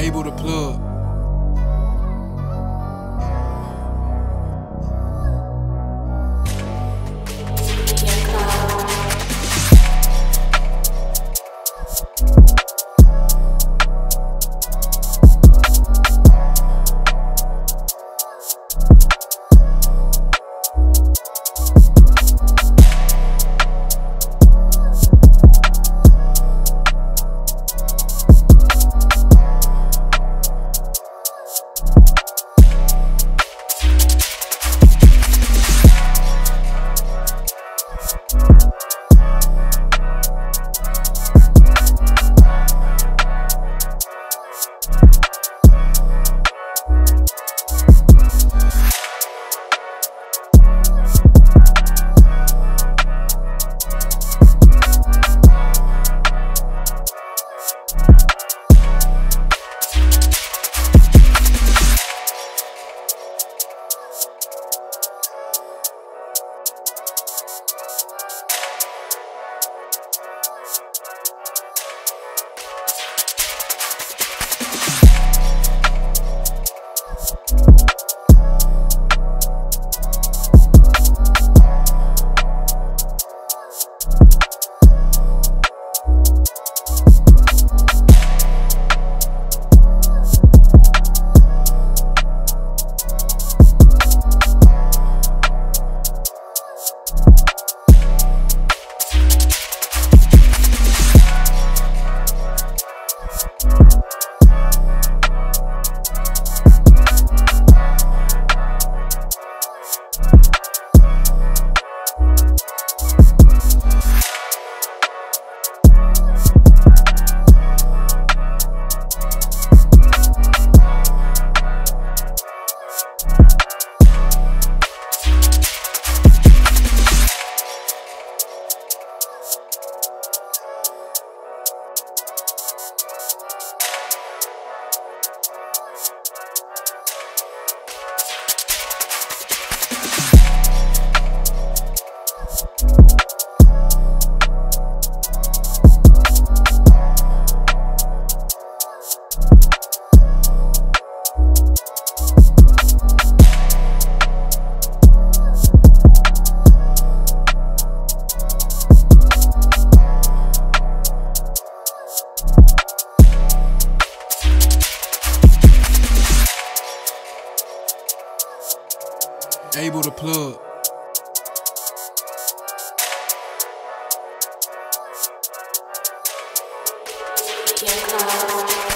Abel the Plug. Abel the Plug. Yeah.